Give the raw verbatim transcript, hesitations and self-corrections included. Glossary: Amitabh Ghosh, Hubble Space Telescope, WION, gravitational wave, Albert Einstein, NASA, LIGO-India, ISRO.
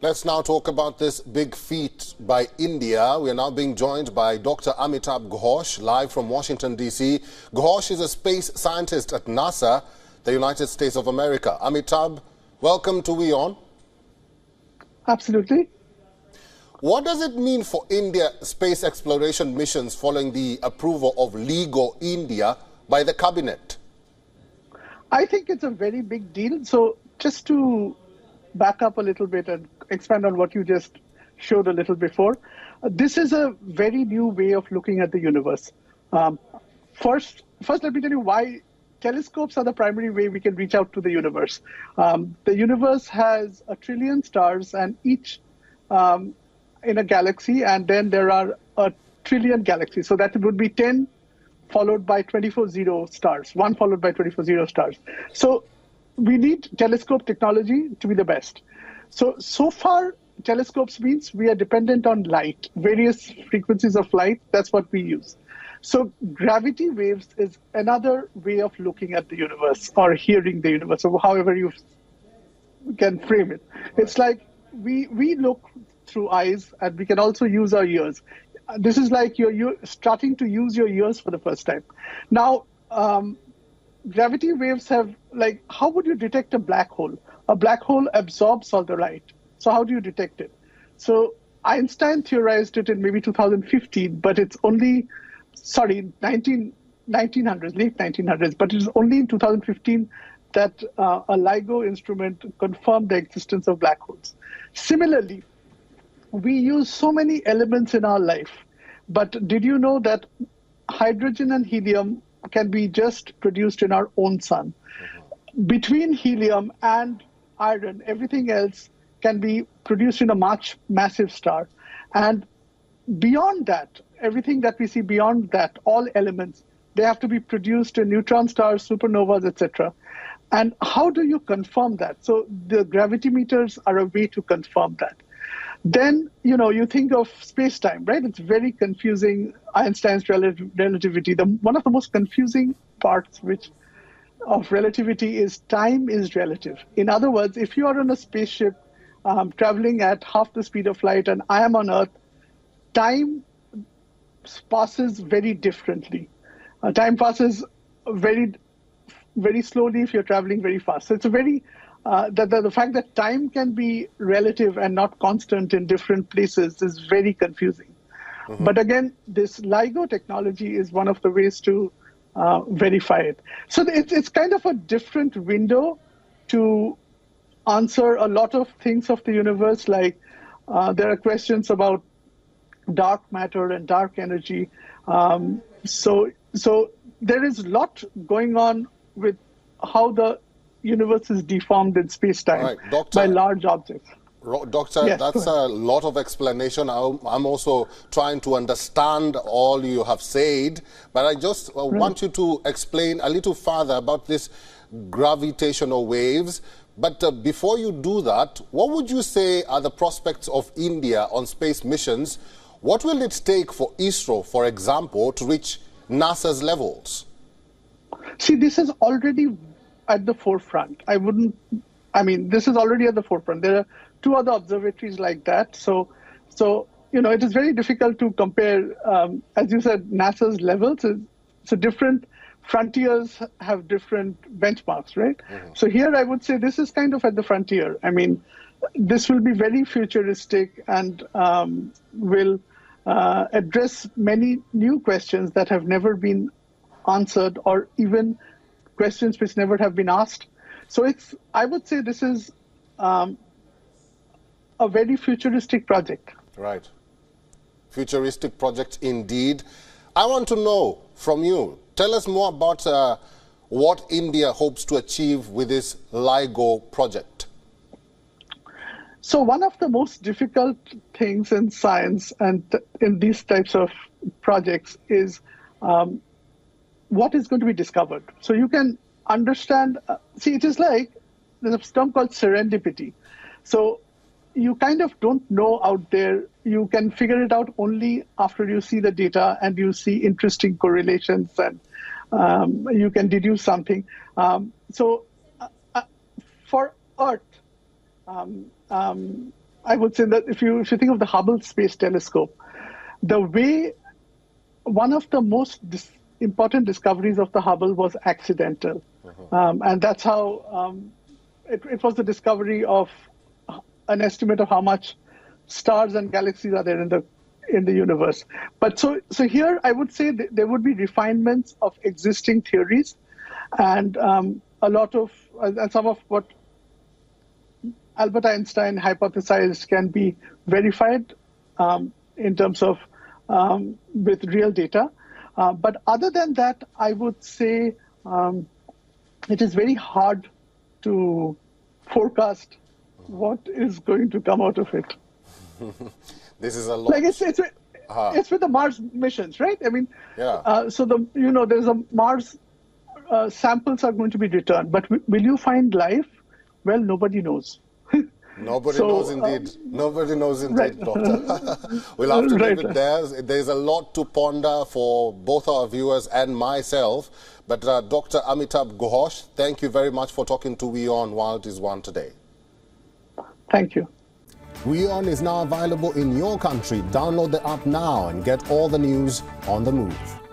Let's now talk about this big feat by India. We are now being joined by Doctor Amitabh Ghosh, live from Washington, D C Ghosh is a space scientist at NASA, the United States of America. Amitabh, welcome to WION. Absolutely. What does it mean for India space exploration missions following the approval of LIGO-India by the cabinet? I think it's a very big deal. So just to back up a little bit and expand on what you just showed a little before. Uh, this is a very new way of looking at the universe. Um, first, first, let me tell you why telescopes are the primary way we can reach out to the universe. Um, the universe has a trillion stars, and each um, in a galaxy, and then there are a trillion galaxies. So that would be ten followed by twenty-four zero stars, one followed by twenty-four zero stars. So we need telescope technology to be the best. So, so far, telescopes means we are dependent on light, various frequencies of light. That's what we use. So gravity waves is another way of looking at the universe or hearing the universe, or however you can frame it. It's like we, we look through eyes, and we can also use our ears. This is like you're, you're starting to use your ears for the first time. Now, um, gravity waves have, like, how would you detect a black hole? A black hole absorbs all the light. So how do you detect it? So Einstein theorized it in maybe two thousand fifteen, but it's only, sorry, nineteen, nineteen hundreds, late nineteen hundreds, but it's only in two thousand fifteen that uh, a LIGO instrument confirmed the existence of black holes. Similarly, we use so many elements in our life, but did you know that hydrogen and helium can be just produced in our own sun? Between helium and iron, everything else can be produced in a much massive star. And beyond that, everything that we see beyond that, all elements, they have to be produced in neutron stars, supernovas, et cetera. And how do you confirm that? So the gravity meters are a way to confirm that. Then, you know, you think of space-time, right? It's very confusing. Einstein's rel relativity, the, one of the most confusing parts which of relativity is time is relative. In other words, if you are on a spaceship um, traveling at half the speed of light and I am on Earth, time passes very differently. Uh, time passes very, very slowly if you're traveling very fast. So it's a very Uh, the, the, the fact that time can be relative and not constant in different places is very confusing. Mm-hmm. But again, this LIGO technology is one of the ways to uh, verify it. So it, it's kind of a different window to answer a lot of things of the universe, like uh, there are questions about dark matter and dark energy. Um, so, so there is a lot going on with how the universe is deformed in space-time right, doctor, by large objects. Doctor, yes, that's a lot of explanation. I'm also trying to understand all you have said, but I just right. want you to explain a little further about this gravitational waves. But uh, before you do that, what would you say are the prospects of India on space missions? What will it take for ISRO, for example, to reach NASA's levels? See, this is already at the forefront. I wouldn't, I mean, this is already at the forefront. There are two other observatories like that. So, so you know, it is very difficult to compare, um, as you said, NASA's levels. So, so different frontiers have different benchmarks, right? Mm-hmm. So here I would say this is kind of at the frontier. I mean, this will be very futuristic and um, will uh, address many new questions that have never been answered, or even questions which never have been asked. So it's, I would say this is um, a very futuristic project. Right. Futuristic project indeed. I want to know from you, tell us more about uh, what India hopes to achieve with this LIGO project. So one of the most difficult things in science and in these types of projects is um, what is going to be discovered. So you can understand, uh, see, it is like, there's a term called serendipity. So you kind of don't know out there. You can figure it out only after you see the data and you see interesting correlations, and um, you can deduce something. Um, so uh, uh, for Earth, um, um, I would say that if you if you think of the Hubble Space Telescope, the way one of the most dis important discoveries of the Hubble was accidental, uh-huh. um, and that's how um, it, it was the discovery of an estimate of how much stars and galaxies are there in the in the universe. But so so here I would say th there would be refinements of existing theories, and um, a lot of uh, and some of what Albert Einstein hypothesized can be verified um, in terms of um, with real data. Uh, but other than that, I would say um, it is very hard to forecast what is going to come out of it. This is a lot. Like it's, it's, with, uh-huh. it's with the Mars missions, right? I mean, yeah. uh, so the you know, there's a Mars uh, samples are going to be returned, but w will you find life? Well, nobody knows. Nobody so, knows indeed. Um, Nobody knows indeed, right. Doctor. We'll have to leave right. it there. There's a lot to ponder for both our viewers and myself. But uh, Doctor Amitabh Ghosh, thank you very much for talking to WION while it is one today. Thank you. WION is now available in your country. Download the app now and get all the news on the move.